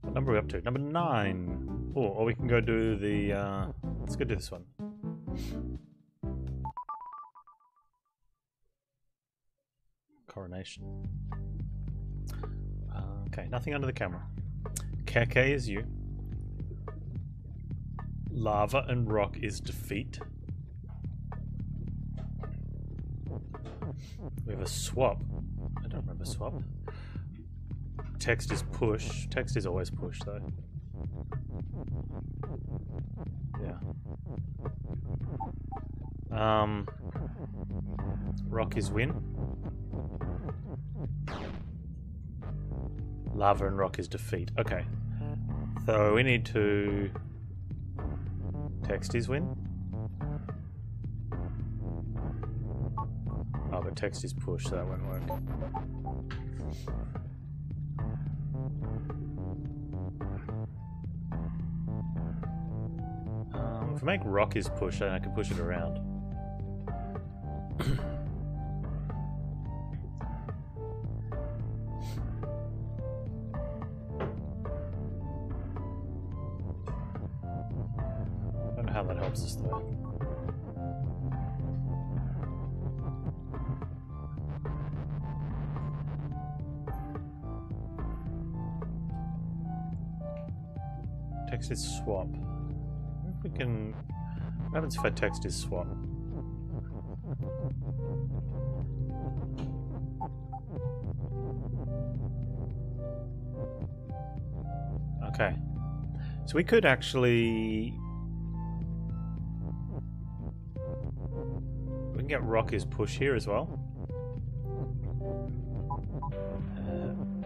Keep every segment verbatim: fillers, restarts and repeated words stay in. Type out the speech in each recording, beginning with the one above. What number are we up to? Number nine. Oh, or we can go do the, uh, let's go do this one. Coronation. Uh, okay, nothing under the camera. Keke is you. Lava and rock is defeat. We have a swap. I don't remember swap. Text is push. Text is always push, though. Yeah. Um. Rock is win. Lava and rock is defeat. Okay. So we need to... Text is win. Oh, but text is push, so that won't work. Um, if I make rock is push, then I can push it around. I don't know how that helps us though. Text is swap. If we can, what happens if I text is swap? Okay, so we could actually, we can get rock is push here as well. Um,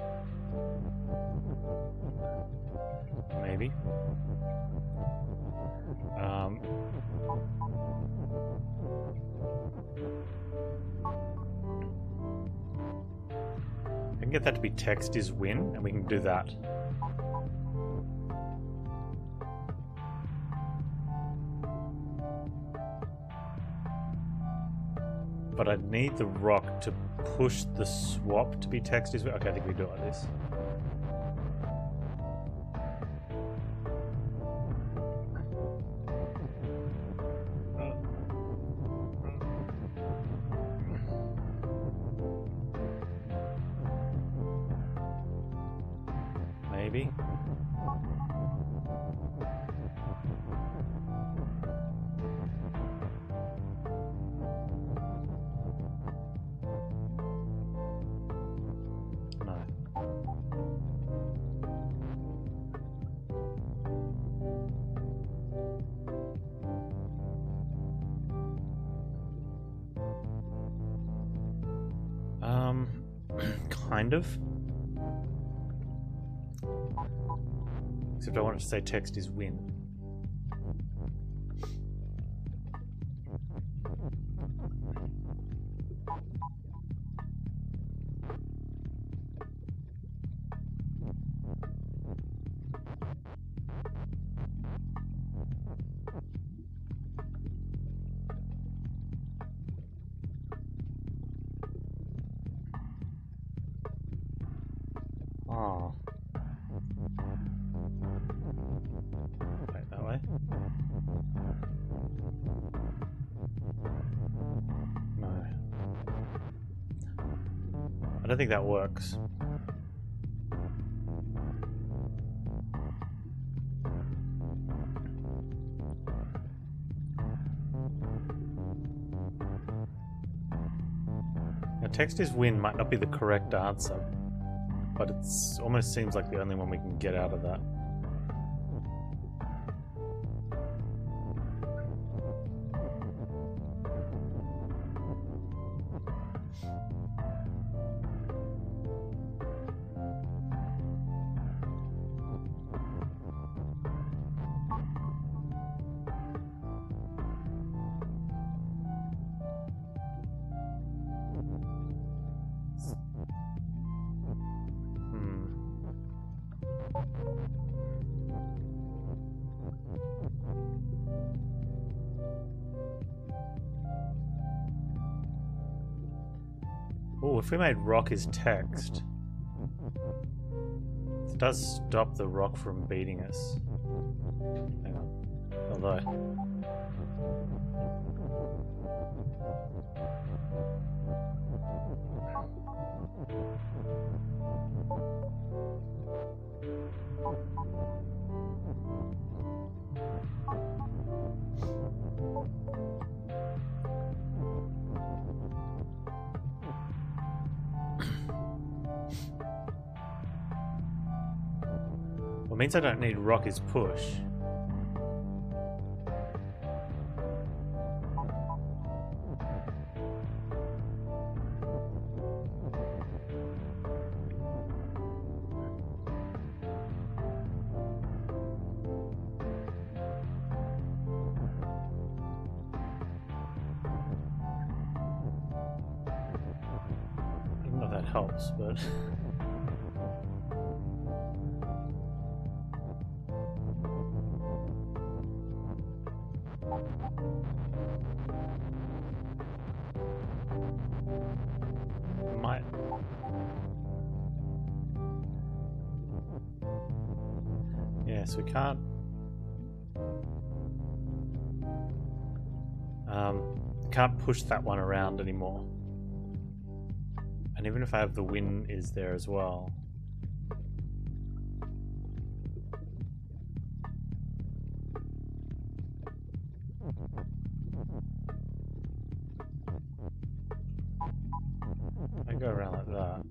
I can get that to be text is win, and we can do that. But I'd need the rock to push the swap to be text is win. Okay, I think we do it like this. Maybe. No. Um, kind of. Except I wanted to say text is win. Oh. Right, that way. No. I don't think that works. Now, text is win might not be the correct answer, but it almost seems like the only one we can get out of that. Oh, if we made rock is text, does stop the rock from beating us. Hang on. Although... What means I don't need rock is push. We can't. Um, can't push that one around anymore. And even if I have the wind is there as well. I go around like that.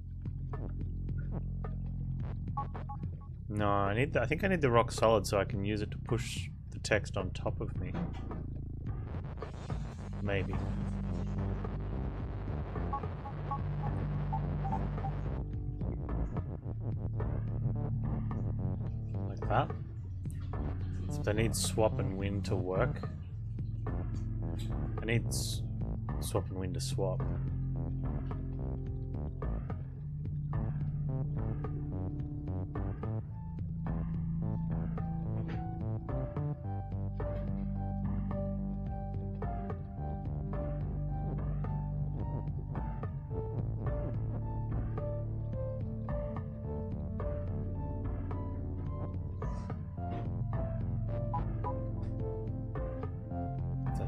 No, I need the, I think I need the rock solid so I can use it to push the text on top of me. Maybe. Like that. So I need swap and win to work. I need s swap and win to swap.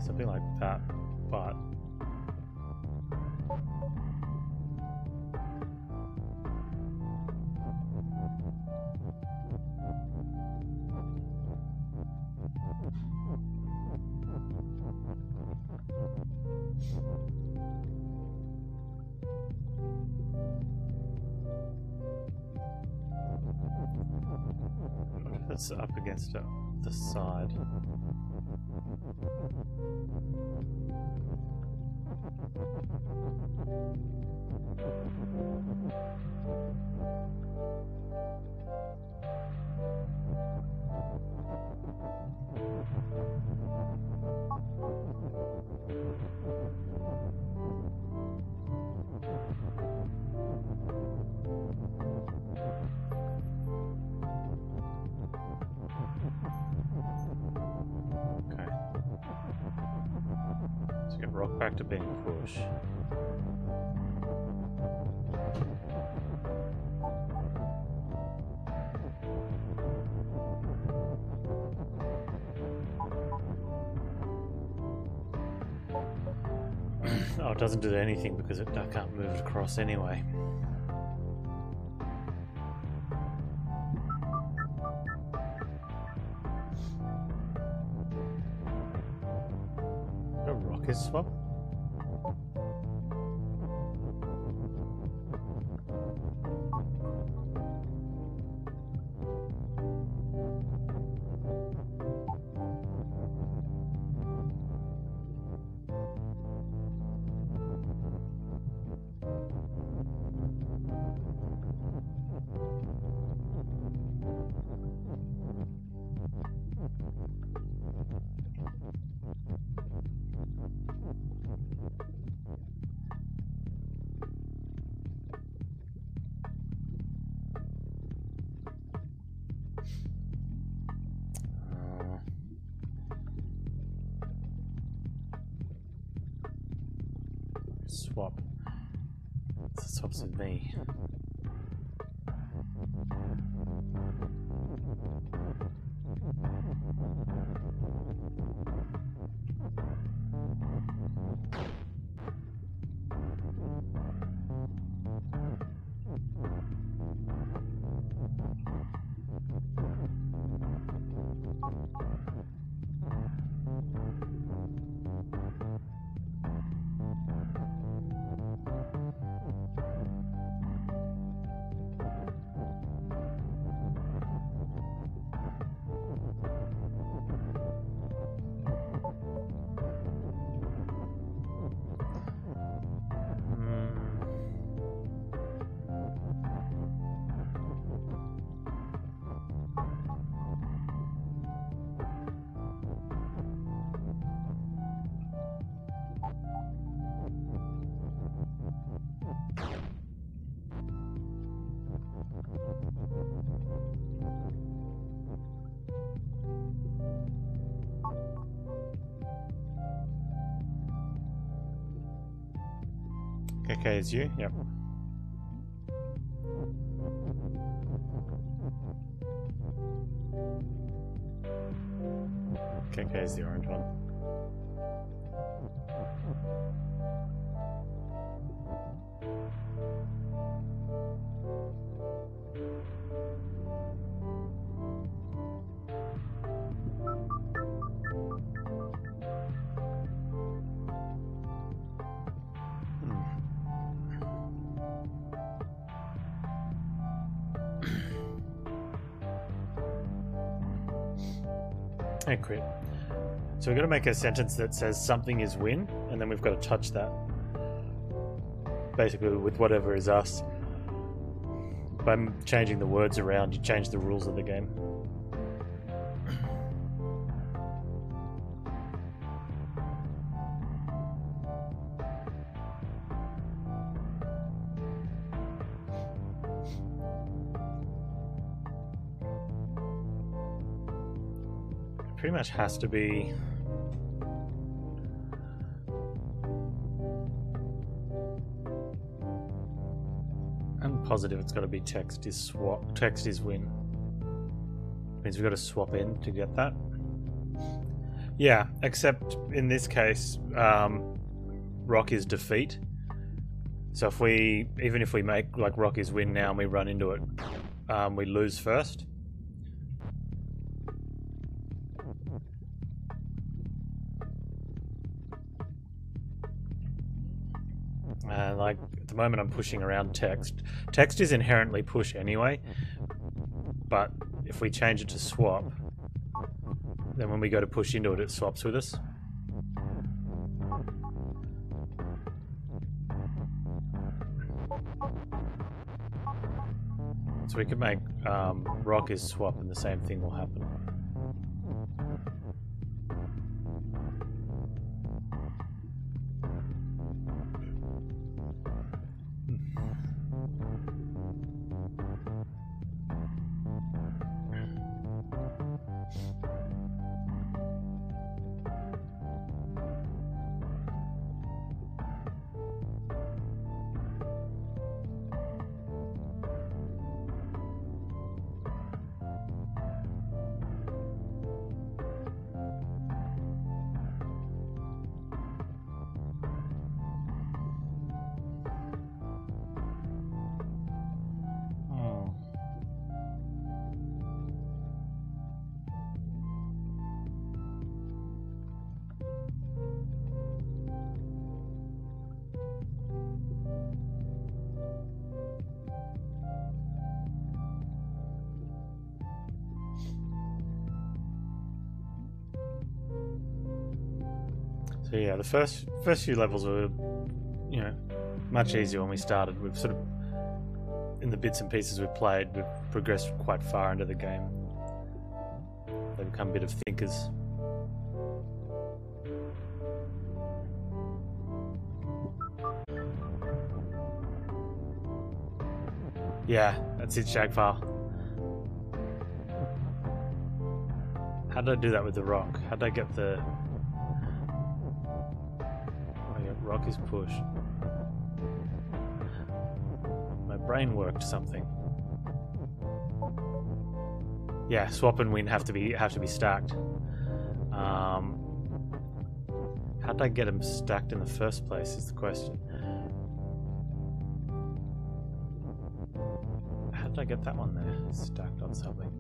Something like that, but that's up against it, the side. Back to being push. Oh, it doesn't do anything because it, I can't move it across anyway. A rock is swap. Swap. It swaps with me. K K is you? Yep. K K is the orange one. I quit. So we've got to make a sentence that says something is win, and then we've got to touch that. Basically with whatever is us. By changing the words around, you change the rules of the game. Pretty much has to be I'm positive it's got to be text is swap text is win. It means we've got to swap in to get that. Yeah, except in this case um, rock is defeat, so if we even if we make like rock is win now and we run into it, um, we lose first. Uh, like at the moment I'm pushing around text. Text is inherently push anyway, but if we change it to swap, then when we go to push into it, it swaps with us. So we could make um, rock is swap and the same thing will happen. So yeah, the first first few levels were, you know, much easier when we started. We've sort of, in the bits and pieces we've played, we've progressed quite far into the game. They've become a bit of thinkers. Yeah, that's it, Shagfile. How did I do that with the rock? How did I get the... rock is push. My brain worked something. Yeah, swap and win have to be have to be stacked. Um, how did I get them stacked in the first place? Is the question. How did I get that one there? It's stacked on something.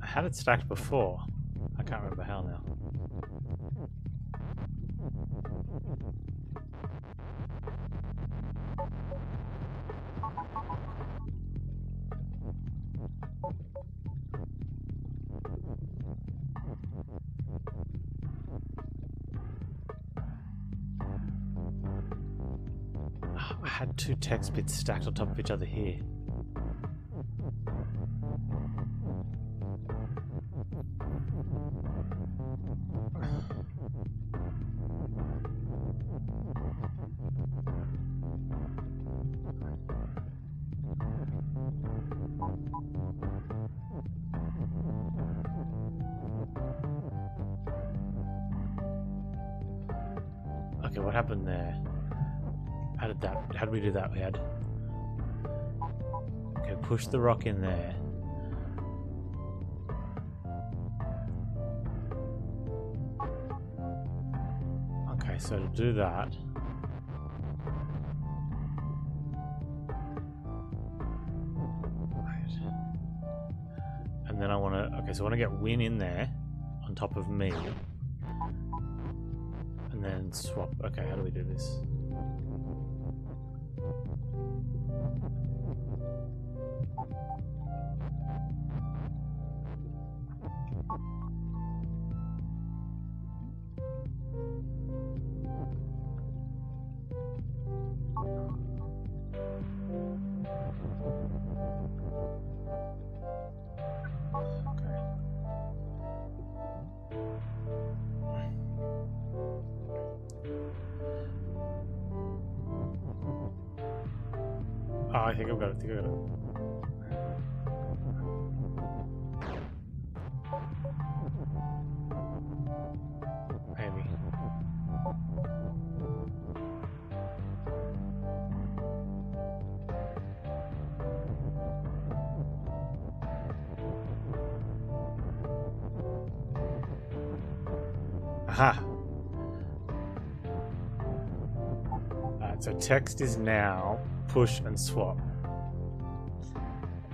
I had it stacked before. I can't remember how now. Oh, I had two text bits stacked on top of each other here. Okay, what happened there? How did that... How did we do that? We had... Okay, push the rock in there. Okay, so to do that... And then I want to... Okay, so I want to get Win in there on top of me. And then swap. Okay, how do we do this? I think I've got it, I think I've got it. Maybe. Aha! Alright, so text is now... Push and swap.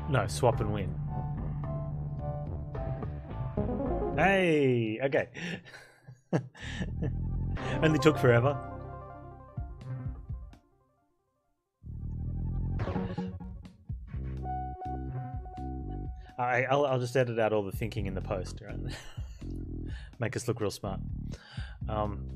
No, swap and win. Hey, okay. Only took forever. All right, I'll, I'll just edit out all the thinking in the post, right? Make us look real smart. Um,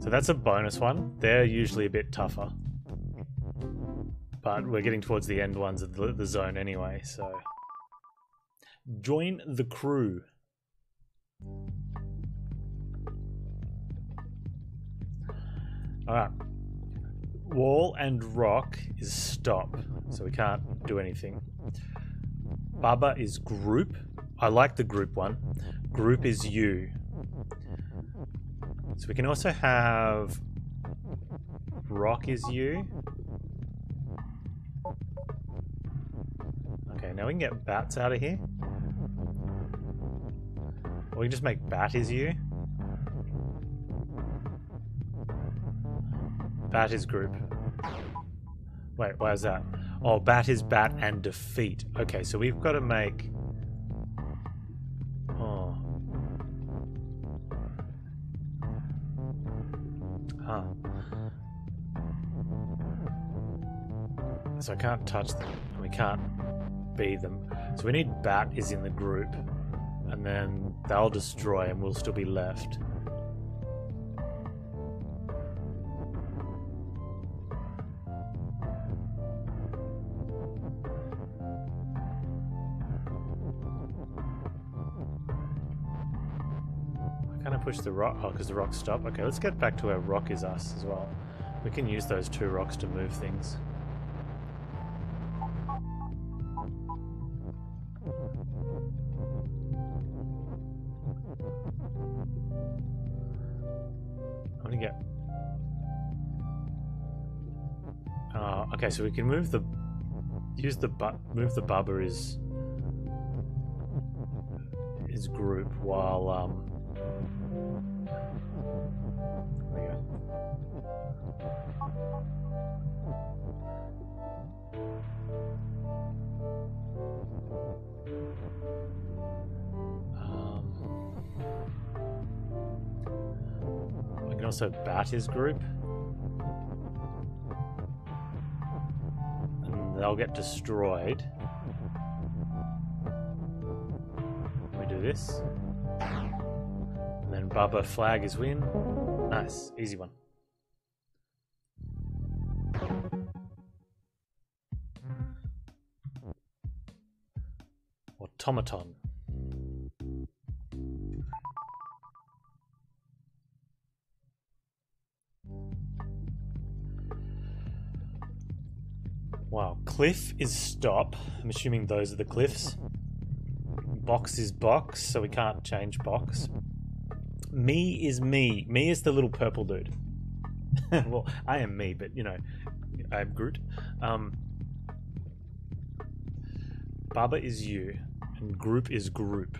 So that's a bonus one. They're usually a bit tougher. But we're getting towards the end ones of the, the zone anyway, so... Join the crew. Alright. Wall and rock is stop, so we can't do anything. BaBa is group. I like the group one. Group is you. So we can also have rock is you. Okay, now we can get bats out of here. Or we can just make bat is you. Bat is group. Wait, why is that? Oh, bat is bat and defeat. Okay, so we've got to make... So I can't touch them, and we can't be them. So we need bat is in the group, and then they'll destroy and we'll still be left. Why can't I push the rock? Oh, because the rocks stop. Okay, let's get back to where rock is us as well. We can use those two rocks to move things. Okay, so we can move the use the but move the BaBa is is group while um there you go. Um, we can also bat is group. They'll get destroyed. We do this. And then BaBa flag is win. Nice. Easy one. Automaton. Wow, cliff is stop. I'm assuming those are the cliffs. Box is box, so we can't change box. Me is me. Me is the little purple dude. Well, I am me, but you know, I am Groot. Um, BaBa is you, and group is group.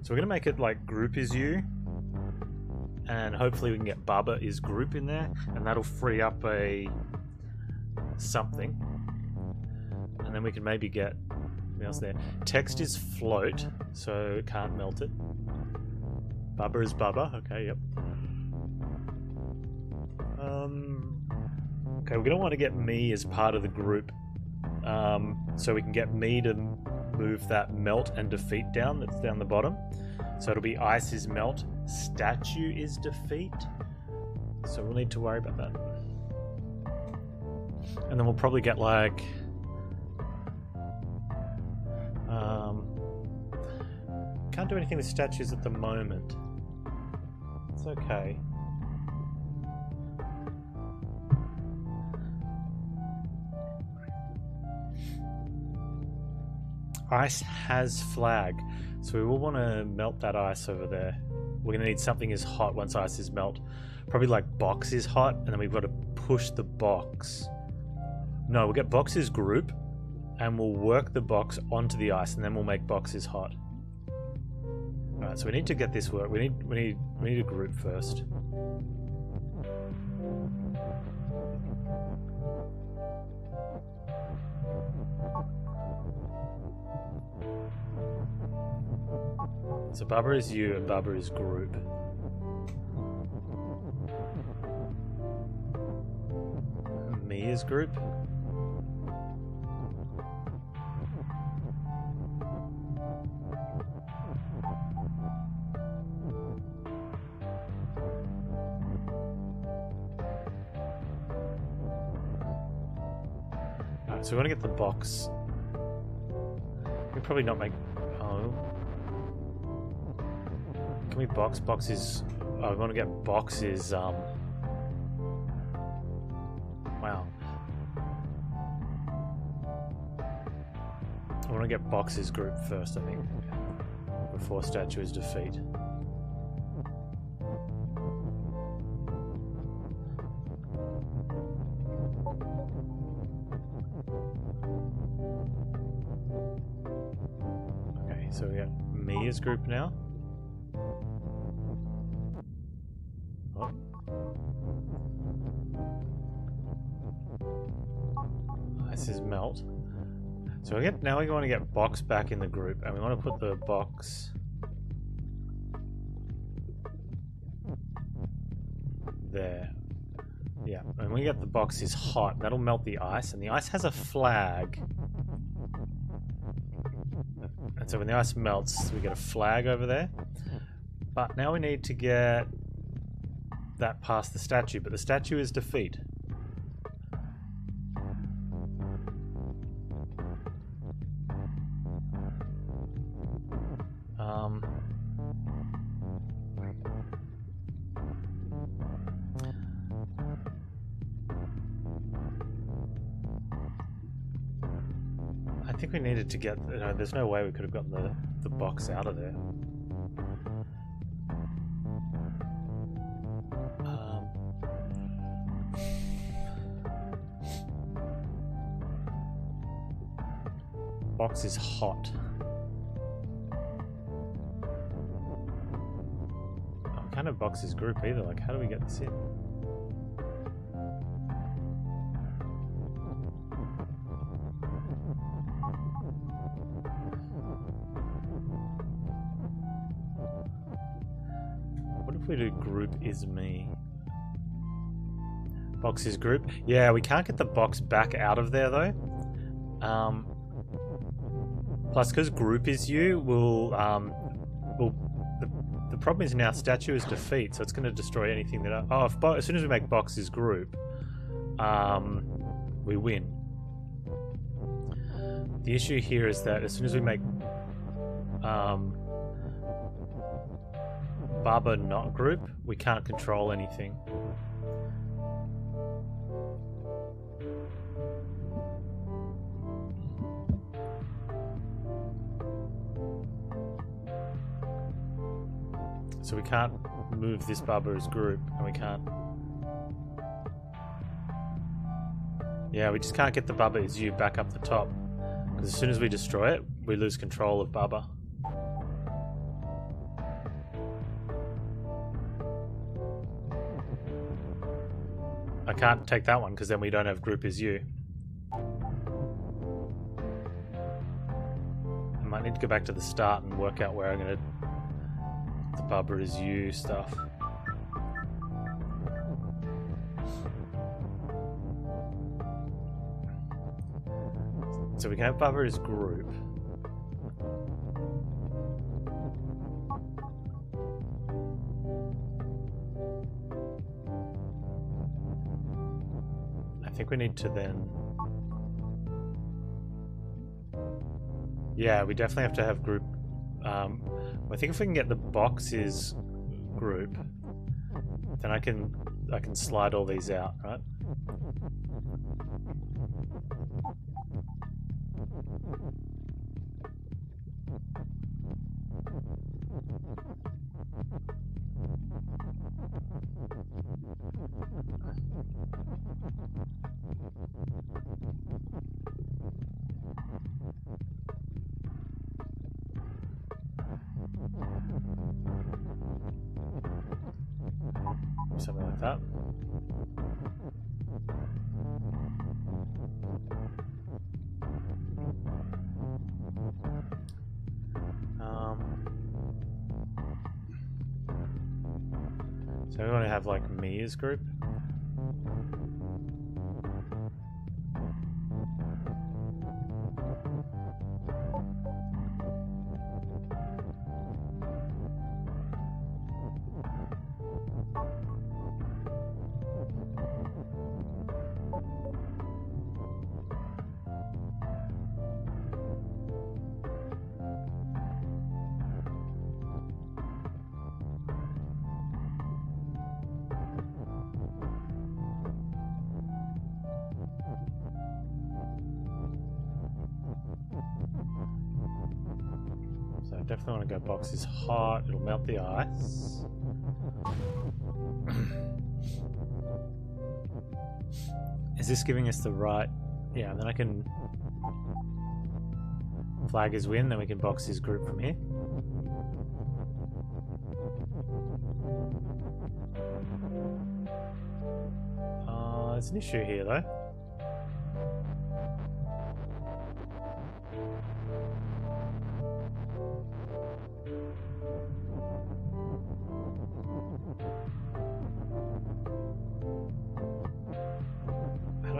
So we're gonna make it like group is you, and hopefully we can get BaBa is group in there, and that'll free up a something, and then we can maybe get something else there. Text is float, so can't melt it. BaBa is BaBa. Okay, yep. Um, okay, we're gonna want to get me as part of the group, um, so we can get me to move that melt and defeat down. That's down the bottom. So it'll be ice is melt, statue is defeat. So we'll need to worry about that. And then we'll probably get like um, can't do anything with statues at the moment. It's okay. Ice has flag, so we will want to melt that ice over there. We're going to need something is hot once ice is melt. Probably like box is hot, and then we've got to push the box. No, we'll get box is group, and we'll work the box onto the ice, and then we'll make box is hot. Alright, so we need to get this work. We need, we need, we need a group first. So BaBa is you and BaBa is group. Me is group. Alright, so we want to get the box. We'll probably not make... Oh. Can we box? Box is... Oh, we want to get boxes, um... Wow. I want to get boxes group first, I think. Before statues defeat. Okay, so we got me as group now. Is melt. So we get, now we want to get box back in the group, and we want to put the box there. Yeah, and we get the box is hot. That'll melt the ice, and the ice has a flag. And so when the ice melts, we get a flag over there. But now we need to get that past the statue, but the statue is defeat. Um, I think we needed to get, you know, there's no way we could have gotten the, the box out of there. Um, box is hot. Kind of boxes group either, like how do we get this in? What if we do group is me? Box is group? Yeah, we can't get the box back out of there though. Um, plus because group is you, we'll um, we'll The problem is now statue is defeat, so it's going to destroy anything that... I, oh, if bo as soon as we make boxes group, um, we win. The issue here is that as soon as we make um, BaBa not group, we can't control anything. So we can't move this Baba's group, and we can't... Yeah, we just can't get the Baba Is You back up the top. Because as soon as we destroy it, we lose control of Baba. I can't take that one because then we don't have group Is You. I might need to go back to the start and work out where I'm going to... The Baba Is You stuff. So we can have Baba as group. I think we need to then... Yeah, we definitely have to have group... Um, I think if we can get the boxes group, then I can I can slide all these out, right? Something like that. Um, so we want to have like Mia's group. Definitely want to go boxes hot, it'll melt the ice. Is this giving us the right... Yeah, and then I can... Flag is win, then we can box his group from here. Uh, there's an issue here though.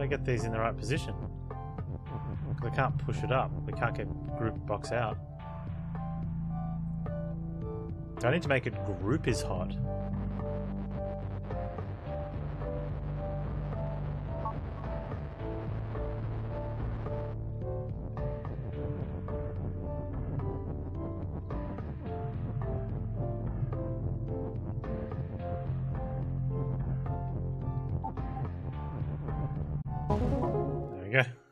Get these in the right position. We can't push it up. We can't get group box out. Do I need to make it group is hot? There we go.